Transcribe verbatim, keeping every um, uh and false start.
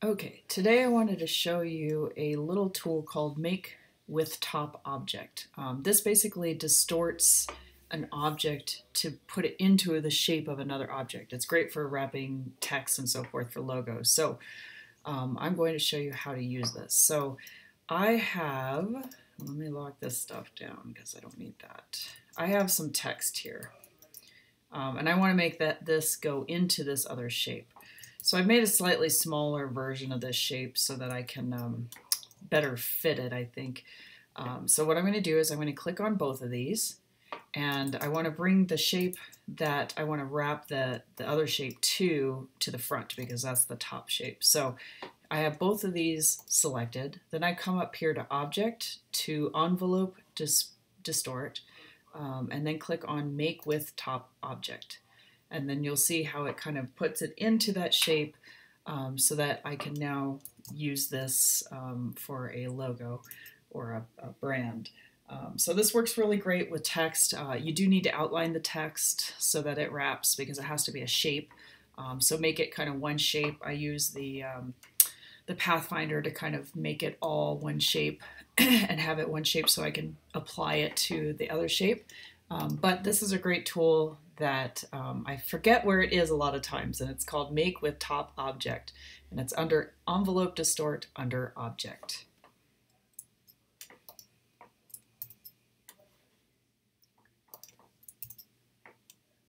Okay, today I wanted to show you a little tool called Make With Top Object. Um, this basically distorts an object to put it into the shape of another object. It's great for wrapping text and so forth for logos. So um, I'm going to show you how to use this. So I have, let me lock this stuff down because I don't need that. I have some text here um, and I want to make that this go into this other shape. So I've made a slightly smaller version of this shape so that I can um, better fit it, I think. Um, so what I'm going to do is I'm going to click on both of these, and I want to bring the shape that I want to wrap the, the other shape to to the front, because that's the top shape. So I have both of these selected. Then I come up here to Object, to Envelope Dis- Distort, um, and then click on Make With Top Object. And then you'll see how it kind of puts it into that shape um, so that I can now use this um, for a logo or a, a brand. Um, so this works really great with text. Uh, you do need to outline the text so that it wraps, because it has to be a shape. Um, so make it kind of one shape. I use the, um, the Pathfinder to kind of make it all one shape and have it one shape so I can apply it to the other shape. Um, but this is a great tool that um, I forget where it is a lot of times, and it's called Make With Top Object, and it's under Envelope Distort under Object.